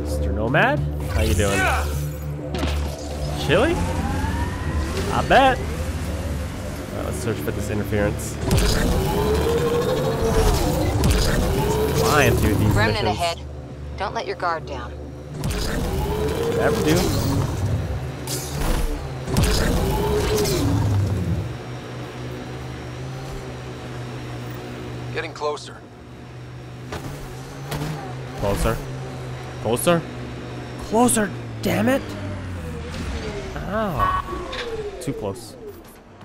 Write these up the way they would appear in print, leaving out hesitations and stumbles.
Mr. Nomad, how you doing? Chilly? I bet. All right, let's search for this interference. Flying through these Remnant missions. Ahead. Don't let your guard down. Never do. Getting closer. Closer. Closer. Closer, damn it. Oh. Too close.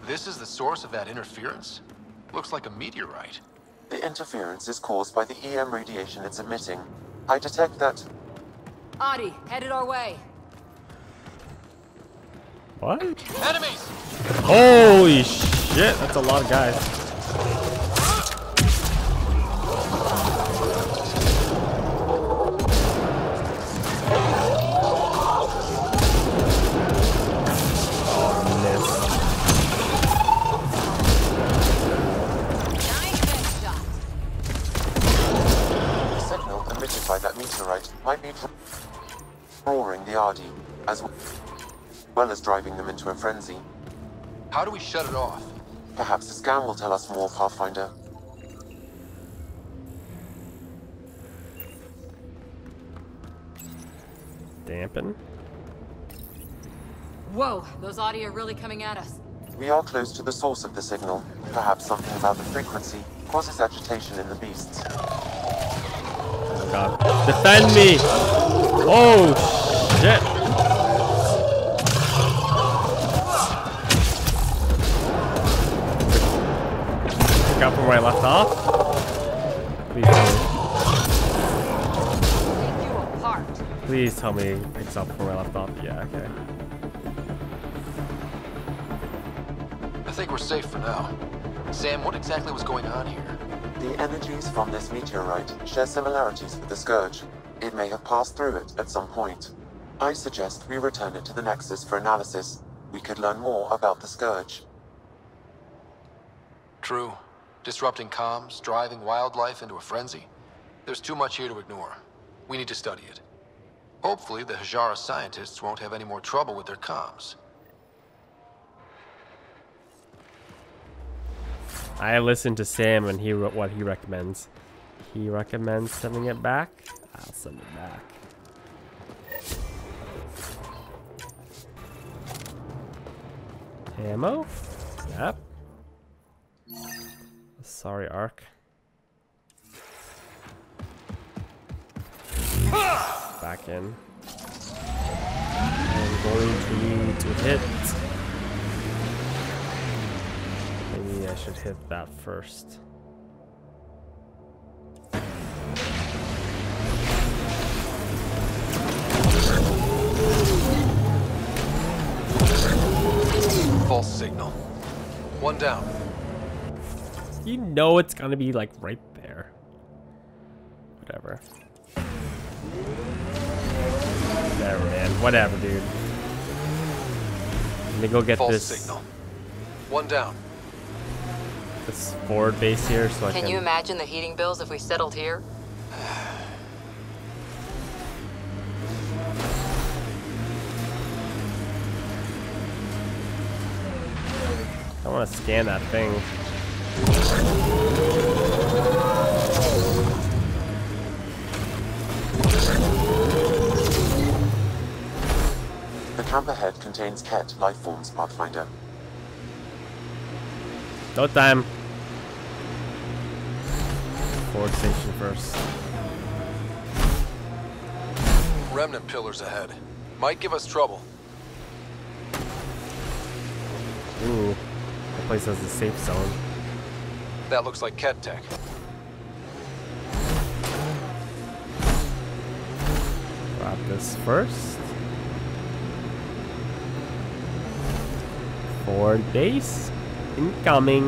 This is the source of that interference? Looks like a meteorite. The interference is caused by the EM radiation it's emitting. I detect that. Adi, headed our way. What? Enemies! Holy shit, that's a lot of guys. That meteorite might be roaring the Ardi, as well as driving them into a frenzy. How do we shut it off? Perhaps the scan will tell us more, Pathfinder. Dampen. Whoa, those Ardi are really coming at us. We are close to the source of the signal. Perhaps something about the frequency causes agitation in the beasts. God. Defend me! Oh shit! Pick up from where I left off. Please tell me it picks up from where I left off. Yeah, okay. I think we're safe for now. Sam, what exactly was going on here? The energies from this meteorite share similarities with the Scourge. It may have passed through it at some point. I suggest we return it to the Nexus for analysis. We could learn more about the Scourge. True. Disrupting comms, driving wildlife into a frenzy. There's too much here to ignore. We need to study it. Hopefully the Hajara scientists won't have any more trouble with their comms. I listened to Sam and he what he recommends. He recommends sending it back. I'll send it back. Ammo? Yep. Asari Ark. Back in. I'm going to need to hit. Maybe I should hit that first. False signal. One down. You know it's gonna be like right there. Whatever. Whatever, man. Whatever, dude. Let me go get false this signal. One down. This forward base here, so I can you imagine the heating bills if we settled here? I want to scan that thing. The camp ahead contains Kett life forms, Pathfinder. No time. Forward station first. Remnant pillars ahead. Might give us trouble. Ooh. That place has a safe zone. That looks like KettTech. Grab this first. Forward base. Incoming.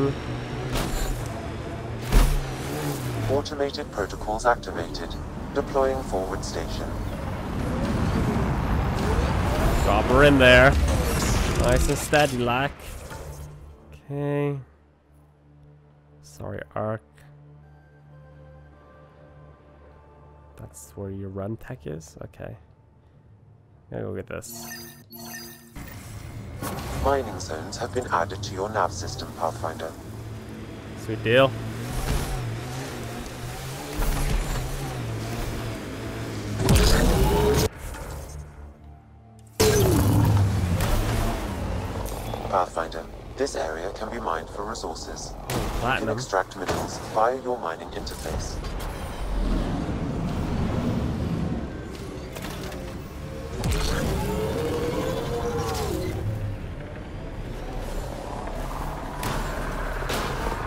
Automated protocols activated. Deploying forward station. Drop her in there. Nice and steady, like. Okay. Sorry, Ark. That's where your run tech is? Okay. I'm gonna go get this. Mining zones have been added to your nav system, Pathfinder. Sweet deal. Pathfinder, this area can be mined for resources. Platinum. You can extract minerals via your mining interface.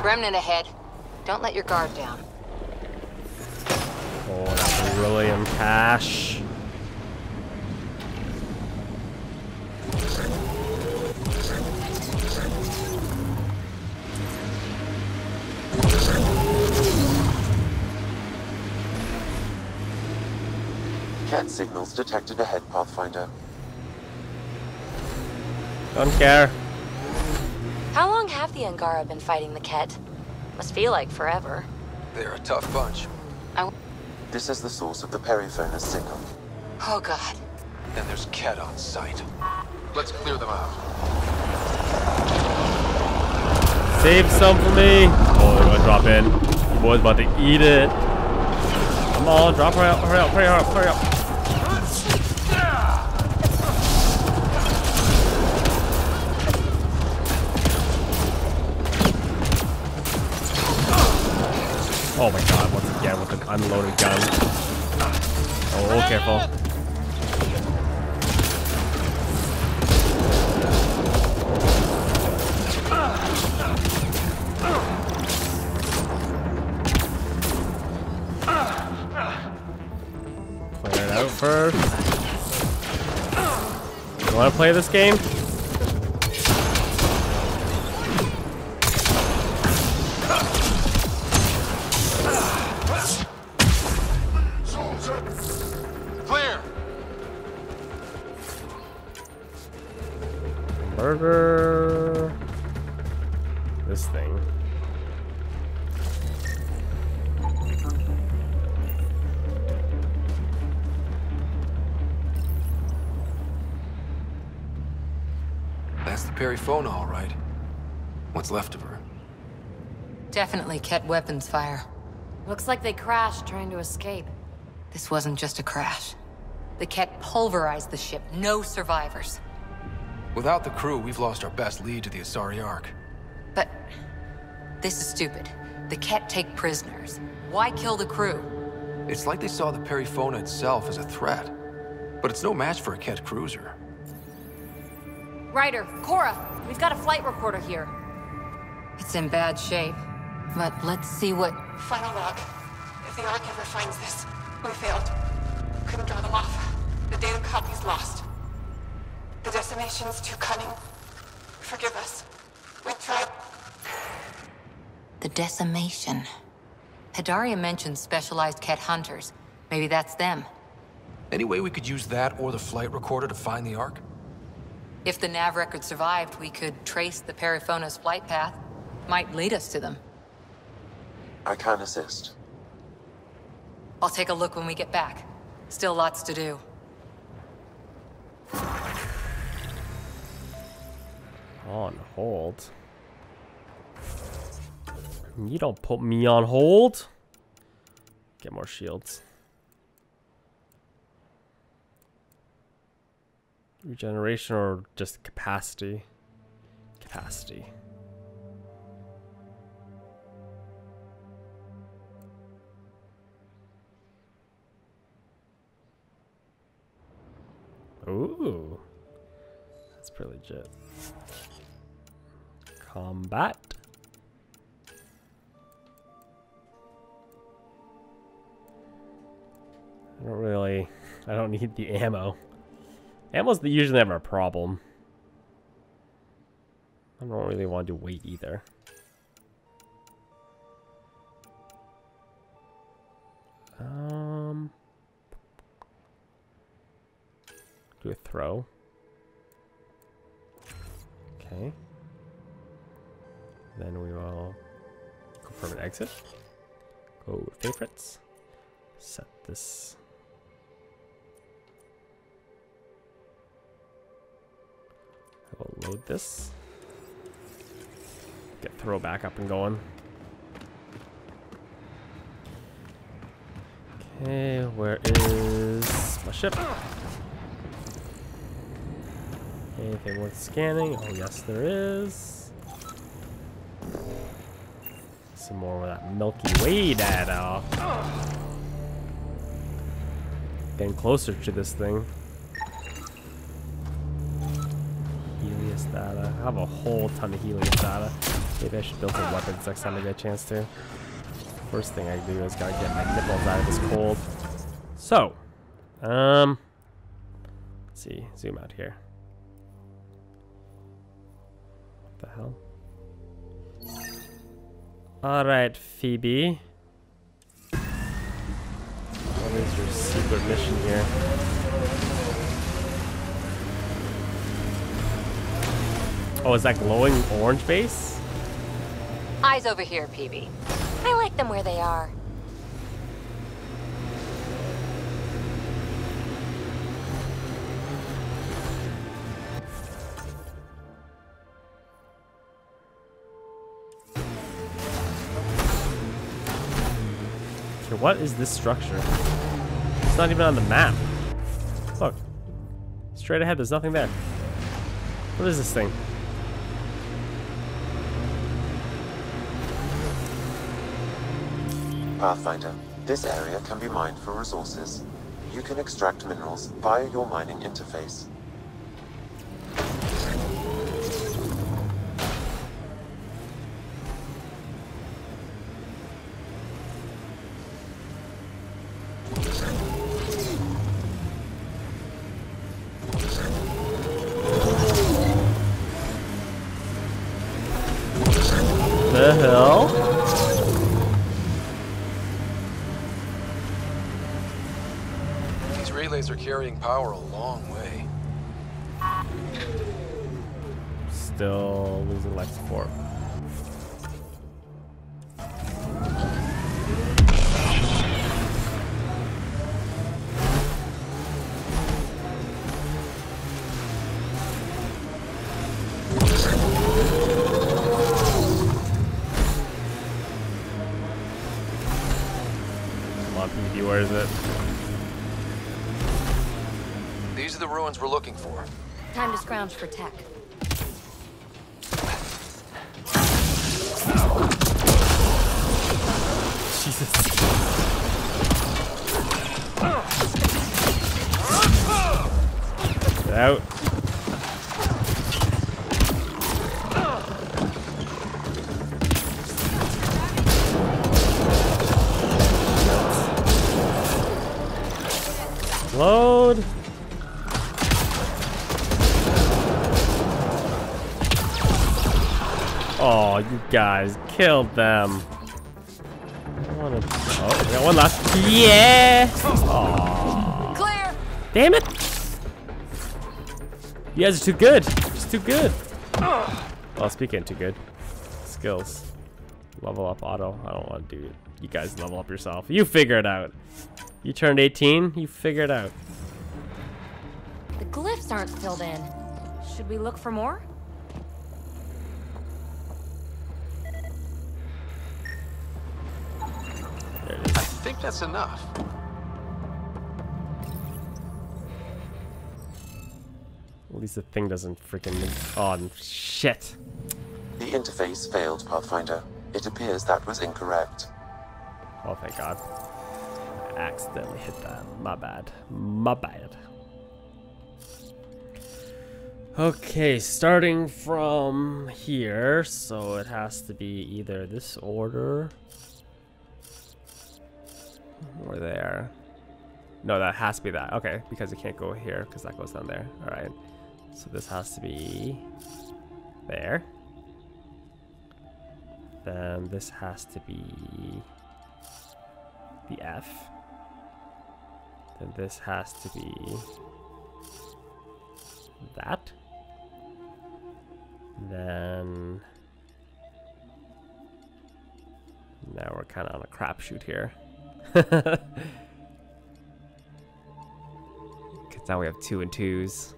Remnant ahead. Don't let your guard down. Oh, that's brilliant cash. Kett signals detected ahead, Pathfinder. Don't care. How long have the Angara been fighting the Kett? Must feel like forever. They're a tough bunch. This is the source of the Periphona's signal. Oh god. And there's Kett on site. Let's clear them out. Save some for me. Oh, they're gonna drop in. The boy's about to eat it. Come on, drop her out, hurry up, hurry up, hurry up. Oh my god, once again with an unloaded gun. Oh, careful. Clear it out first. You wanna play this game? This thing. That's the Periphona, all right. What's left of her? Definitely Kett weapons fire. Looks like they crashed trying to escape. This wasn't just a crash. The Kett pulverized the ship. No survivors. Without the crew, we've lost our best lead to the Asari Ark. But this is stupid. The Kett take prisoners. Why kill the crew? It's like they saw the Periphona itself as a threat. But it's no match for a Kett cruiser. Ryder, Cora, we've got a flight recorder here. It's in bad shape. But let's see what... Final log. If the Ark ever finds this, we failed. Couldn't draw them off. The data copy's lost. The decimation's too cunning. Forgive us. We tried. The decimation. Hadaria mentioned specialized Kett hunters. Maybe that's them. Any way we could use that or the flight recorder to find the Ark? If the nav record survived, we could trace the Periphona's flight path. Might lead us to them. I can assist. I'll take a look when we get back. Still lots to do. On hold? You don't put me on hold. Get more shields. Regeneration or just capacity? Capacity. Ooh. That's pretty legit. Combat. I don't need the ammo. Ammo's usually never a problem. I don't really want to wait either. Do a throw. Okay. Then we will go for an exit. Go favorites. set this. I will load this. Get throw back up and going. Okay, where is my ship? Anything worth scanning? Oh yes, there is. Some more of that Milky Way data. Getting closer to this thing. Helios data. I have a whole ton of Helios data. Maybe I should build some weapons next time I get a chance to. First thing I do is gotta get my nipples out of this cold. So, let's see, zoom out here. What the hell? All right, Phoebe. What is your secret mission here? Oh, is that glowing orange base? Eyes over here, Phoebe. I like them where they are. Okay, what is this structure? It's not even on the map. Look. Straight ahead, there's nothing there. What is this thing? Pathfinder, this area can be mined for resources. You can extract minerals via your mining interface. The hell? Relays are carrying power a long way. Still losing life support. Come on, Phoebe, where is it? The ruins we're looking for. Time to scrounge for tech. Jesus. Get out. Load. Oh, you guys killed them. Oh, we got one left. Yeah! Oh. Clear! Damn it! You guys are too good. Just too good. Well, speaking of too good. Skills. Level up auto. I don't want to do it. You guys level up yourself. You figure it out. You turned 18. You figure it out. The glyphs aren't filled in. Should we look for more? I think that's enough. At least the thing doesn't freaking move on. Shit. The interface failed, Pathfinder. It appears that was incorrect. Oh, thank God. I accidentally hit that. My bad. My bad. Okay, starting from here. So it has to be either this order... or there. No, that has to be that. Okay, because it can't go here because that goes down there. All right. So this has to be there. Then this has to be the F. Then this has to be that. Then now we're kind of on a crapshoot here. So now we have 2 and 2s.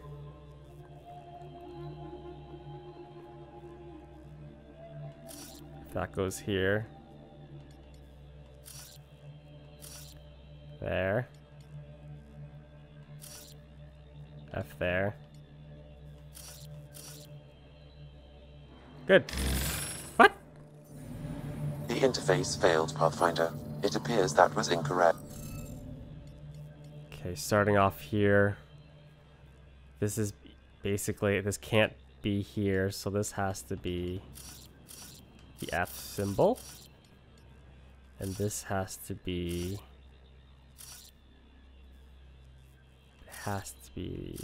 That goes here. There. F there. Good. What? The interface failed, Pathfinder. It appears that was incorrect. Okay, starting off here. This is basically, this can't be here, so this has to be the F symbol. And this has to be... It has to be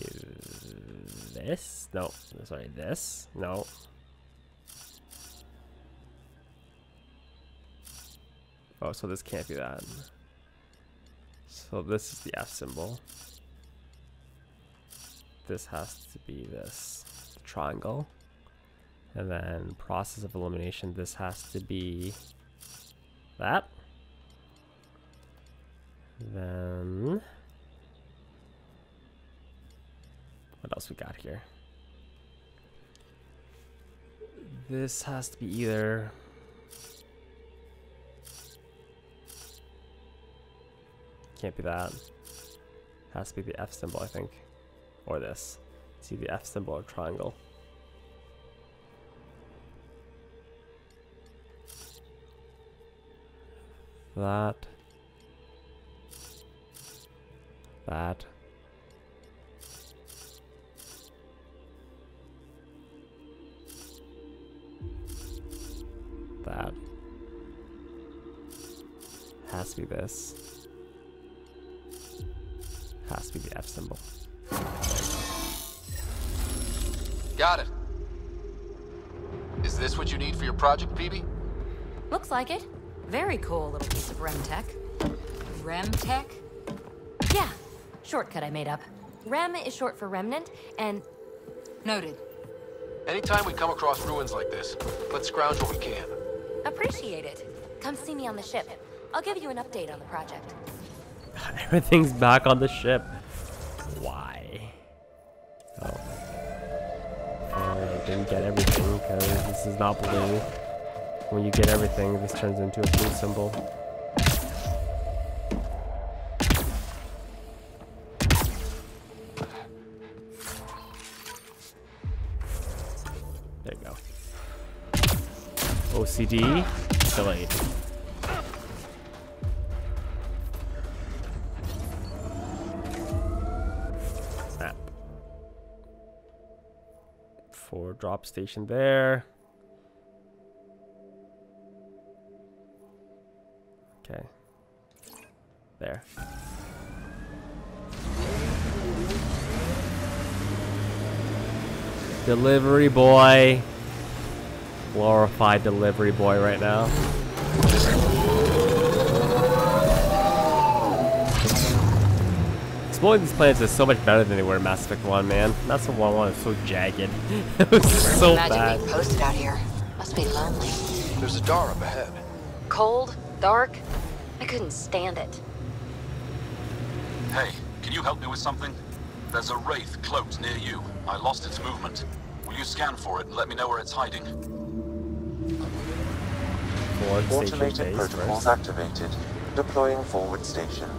this? No, sorry, this? No. Oh, so this can't be that. So this is the F symbol. This has to be this triangle. And then process of elimination, this has to be that. Then what else we got here? This has to be either can't be that. Has to be the F symbol, I think. Or this. See the F symbol or triangle. That. That. That. Has to be this. Has to be the F symbol. Got it. Is this what you need for your project, Phoebe? Looks like it. Very cool little piece of Remtech. Remtech? Yeah. Shortcut I made up. Rem is short for Remnant, and... Noted. Anytime we come across ruins like this, let's scrounge what we can. Appreciate it. Come see me on the ship. I'll give you an update on the project. Everything's back on the ship. Why? Oh. I didn't get everything because this is not blue. When you get everything, this turns into a blue symbol. There you go. OCD delayed. Drop station there. Okay. There. Delivery boy. Glorified delivery boy right now. Exploring these planets is so much better than they were in Mass Effect 1, man. That's the one is so jagged. It was so bad. Being posted out here. Must be lonely. There's a Dar up ahead. Cold, dark. I couldn't stand it. Hey, can you help me with something? There's a wraith cloaked near you. I lost its movement. Will you scan for it and let me know where it's hiding? Automated protocols activated. Deploying forward station.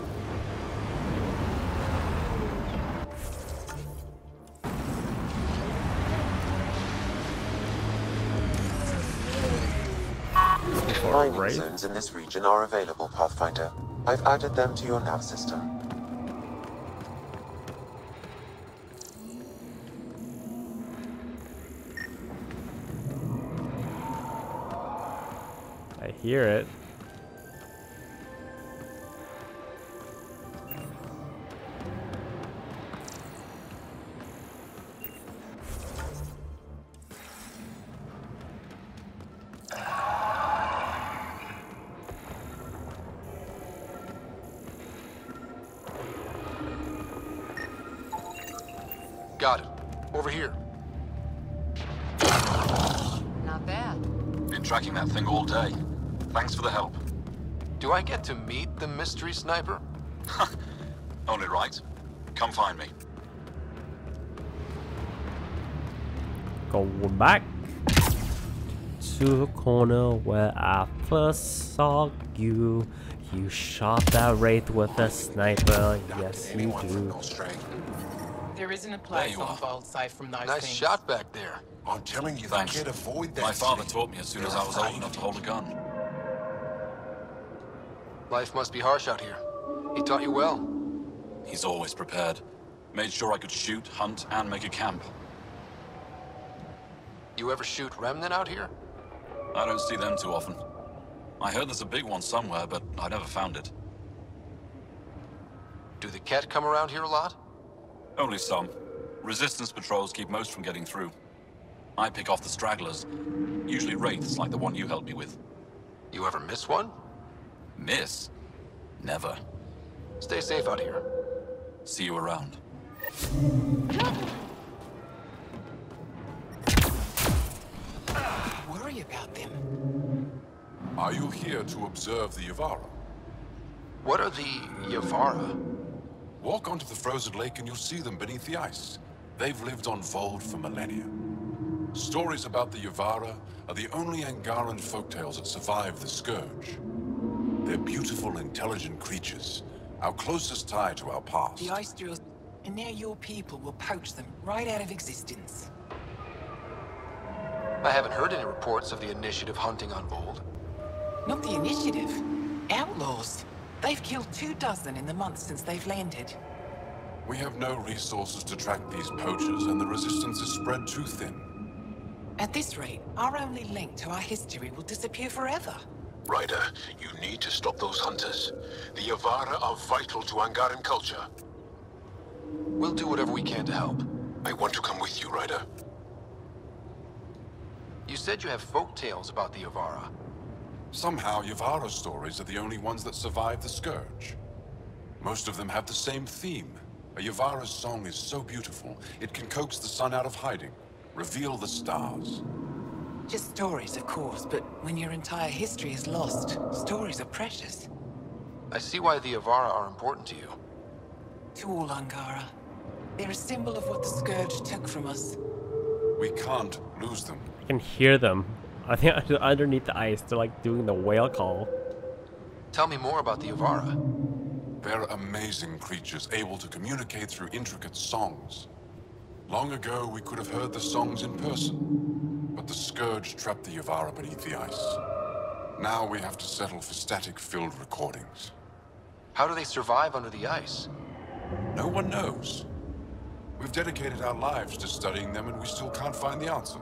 Mining zones in this region are available, Pathfinder. I've added them to your nav system. I hear it. Got it. Over here. Not bad. Been tracking that thing all day. Thanks for the help. Do I get to meet the mystery sniper? Only right. Come find me. Going back to the corner where I first saw you. You shot that wraith with a sniper. Yes, you do. There isn't a place on Vold safe from those things. Nice shot back there. I'm telling you, they can't avoid that. My father taught me as soon as I was old enough to hold a gun. Life must be harsh out here. He taught you well. He's always prepared. Made sure I could shoot, hunt, and make a camp. You ever shoot Remnant out here? I don't see them too often. I heard there's a big one somewhere, but I never found it. Do the Kett come around here a lot? Only some. Resistance patrols keep most from getting through. I pick off the stragglers. Usually wraiths like the one you helped me with. You ever miss one? Miss? Never. Stay safe out here. See you around. Worry about them. Are you here to observe the Yevara? What are the Yevara? Walk onto the frozen lake and you'll see them beneath the ice. They've lived on Vold for millennia. Stories about the Yevara are the only Angaran folktales that survived the Scourge. They're beautiful, intelligent creatures. Our closest tie to our past. The ice drills, and now your people will poach them right out of existence. I haven't heard any reports of the Initiative hunting on Vold. Not the Initiative. Outlaws. They've killed 24 in the month since they've landed. We have no resources to track these poachers, and the resistance is spread too thin. At this rate, our only link to our history will disappear forever. Ryder, you need to stop those hunters. The Yevara are vital to Angaran culture. We'll do whatever we can to help. I want to come with you, Ryder. You said you have folk tales about the Yevara. Somehow, Yevara stories are the only ones that survive the Scourge. Most of them have the same theme. A Yevara's song is so beautiful, it can coax the sun out of hiding, reveal the stars. Just stories, of course, but when your entire history is lost, stories are precious. I see why the Yevara are important to you. To all Angara. They're a symbol of what the Scourge took from us. We can't lose them. I can hear them. I think underneath the ice, they're like doing the whale call. Tell me more about the Yevara. They're amazing creatures, able to communicate through intricate songs. Long ago, we could have heard the songs in person. But the Scourge trapped the Yevara beneath the ice. Now we have to settle for static-filled recordings. How do they survive under the ice? No one knows. We've dedicated our lives to studying them, and we still can't find the answer.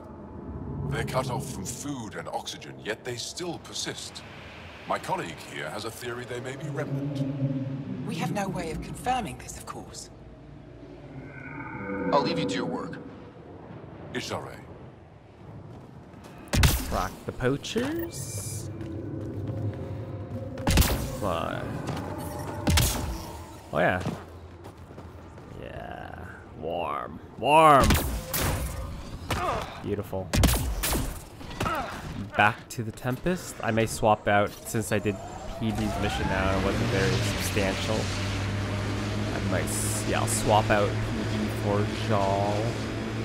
They're cut off from food and oxygen, yet they still persist. My colleague here has a theory they may be Remnant. We have no way of confirming this, of course. I'll leave you to your work. Ishare. Rock the poachers. Fly. Oh yeah. Yeah. Warm. Warm. Beautiful. Back to the Tempest. I may swap out since I did PB's mission now. It wasn't very substantial. I might, yeah, I'll swap out PB for Jal.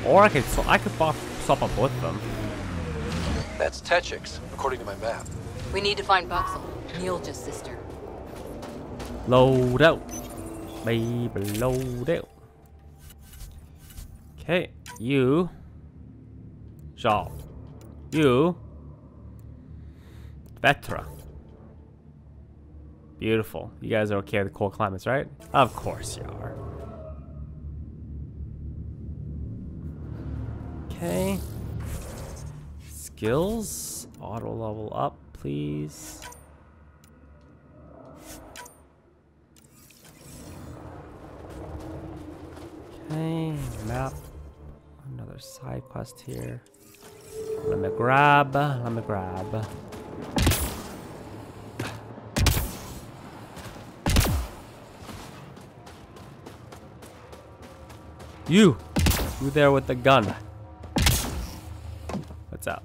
Or I could swap out both of them. That's Techix, according to my map. We need to find Boxel, Nilja's sister. Load out. Baby, load out. Okay, you. Jal. You. Vetra. Beautiful. You guys are okay with cold climates, right? Of course you are. Okay. Skills, auto level up, please. Okay, map. Another side quest here. Let me grab. You there with the gun. What's up?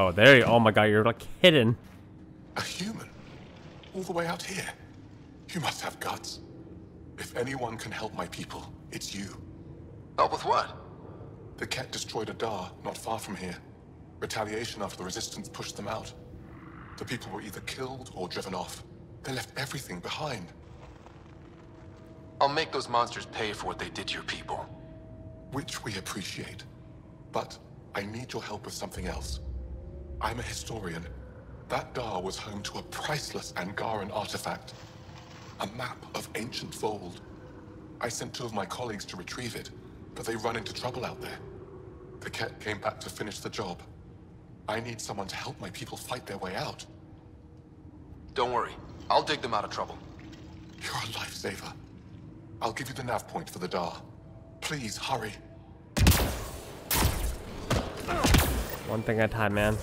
Oh, there you. Oh my God, you're like hidden. A human, all the way out here. You must have guts. If anyone can help my people, it's you. Help with what? The Kett destroyed a Dar not far from here. Retaliation after the resistance pushed them out. The people were either killed or driven off. They left everything behind. I'll make those monsters pay for what they did to your people. Which we appreciate. But I need your help with something else. I'm a historian. That Dar was home to a priceless Angaran artifact. A map of ancient Vold. I sent two of my colleagues to retrieve it, but they run into trouble out there. The Kett came back to finish the job. I need someone to help my people fight their way out. Don't worry. I'll dig them out of trouble. You're a lifesaver. I'll give you the nav point for the Dar. Please, hurry. One thing at a time, man.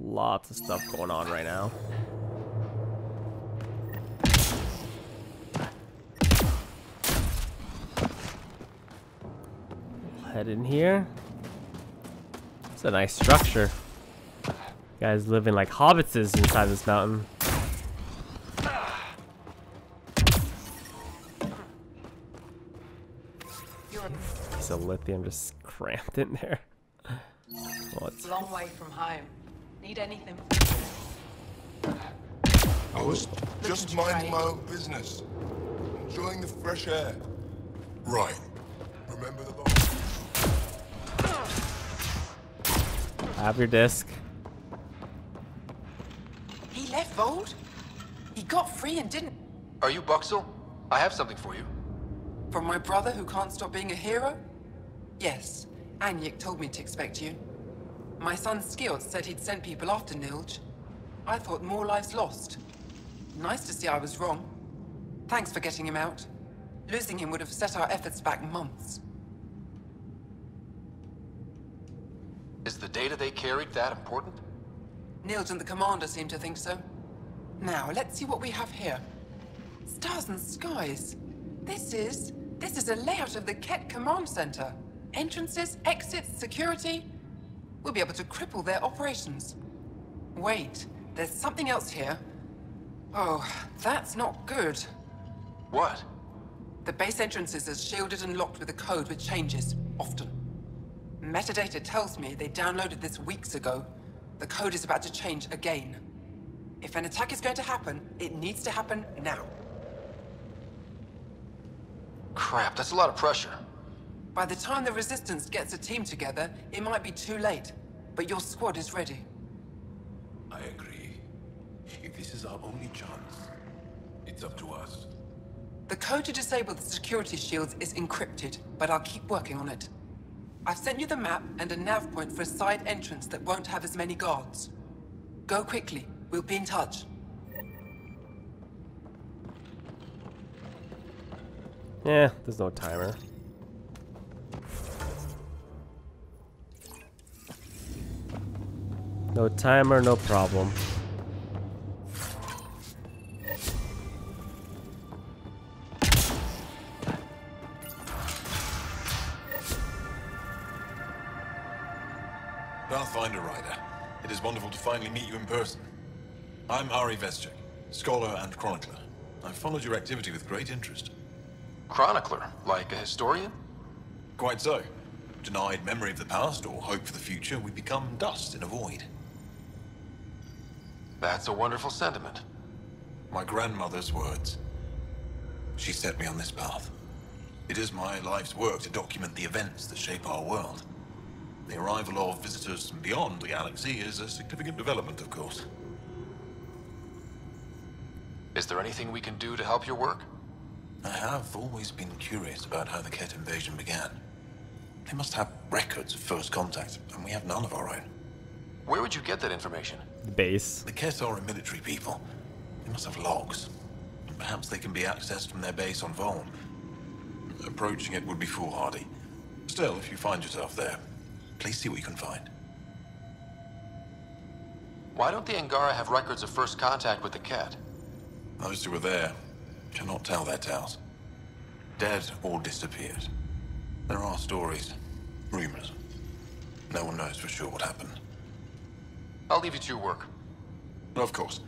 Lots of stuff going on right now. We'll head in here. It's a nice structure. You guys living like hobbits inside this mountain. Piece of lithium just cramped in there. Long way from home. Need anything? I was just minding my own business, enjoying the fresh air. Right. Remember the log. Have your disc. He left Vold. He got free and didn't. Are you Buxel? I have something for you. From my brother who can't stop being a hero? Yes. Anyik told me to expect you. My son Skiot said he'd sent people after Nilj. I thought more lives lost. Nice to see I was wrong. Thanks for getting him out. Losing him would have set our efforts back months. Is the data they carried that important? Nilj and the commander seem to think so. Now, let's see what we have here. Stars and skies. This is a layout of the Kett Command Center. Entrances, exits, security. We'll be able to cripple their operations. Wait, there's something else here. Oh, that's not good. What? The base entrances are shielded and locked with a code which changes, often. Metadata tells me they downloaded this weeks ago. The code is about to change again. If an attack is going to happen, it needs to happen now. Crap, that's a lot of pressure. By the time the Resistance gets a team together, it might be too late, but your squad is ready. I agree. If this is our only chance, it's up to us. The code to disable the security shields is encrypted, but I'll keep working on it. I've sent you the map and a nav point for a side entrance that won't have as many guards. Go quickly. We'll be in touch. Yeah, there's no timer. No timer, no problem. Pathfinder, Ryder. It is wonderful to finally meet you in person. I'm Ari Vestek, scholar and chronicler. I followed your activity with great interest. Chronicler? Like a historian? Quite so. Denied memory of the past or hope for the future, we become dust in a void. That's a wonderful sentiment. My grandmother's words. She set me on this path. It is my life's work to document the events that shape our world. The arrival of visitors from beyond the galaxy is a significant development, of course. Is there anything we can do to help your work? I have always been curious about how the Kett invasion began. They must have records of first contact, and we have none of our own. Where would you get that information? The base. The Kett are a military people. They must have logs. Perhaps they can be accessed from their base on Vold. Approaching it would be foolhardy. Still, if you find yourself there, please see what you can find. Why don't the Angara have records of first contact with the Kett? Those who were there cannot tell their tales. Dead or disappeared. There are stories, rumors. No one knows for sure what happened. I'll leave you to your work. Of course.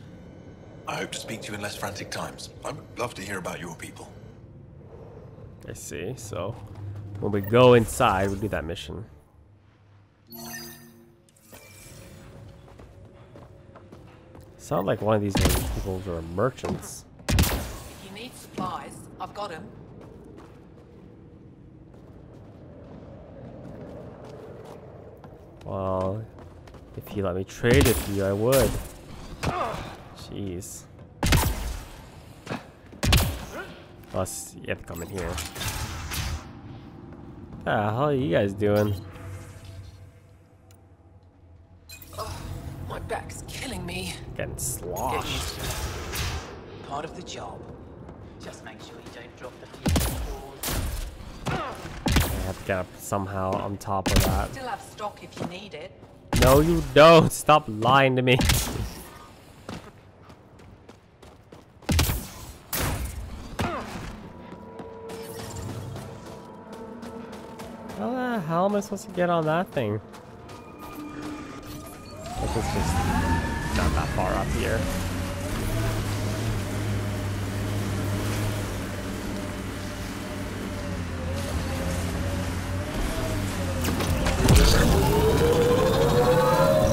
I hope to speak to you in less frantic times. I'd love to hear about your people. I see. So when we go inside, we'll do that mission. Sound like one of these people are merchants. If you need supplies, I've got them. Well, if you let me trade with you, I would. Jeez. Plus, you have to come in here. What the hell are you guys doing? Oh, my back's killing me. Getting sloshed. Part of the job. Just make sure you don't drop the fuse. I have to get up somehow on top of that. Still have stock if you need it. No, you don't. Stop lying to me. How am I supposed to get on that thing? This is just not that far up here.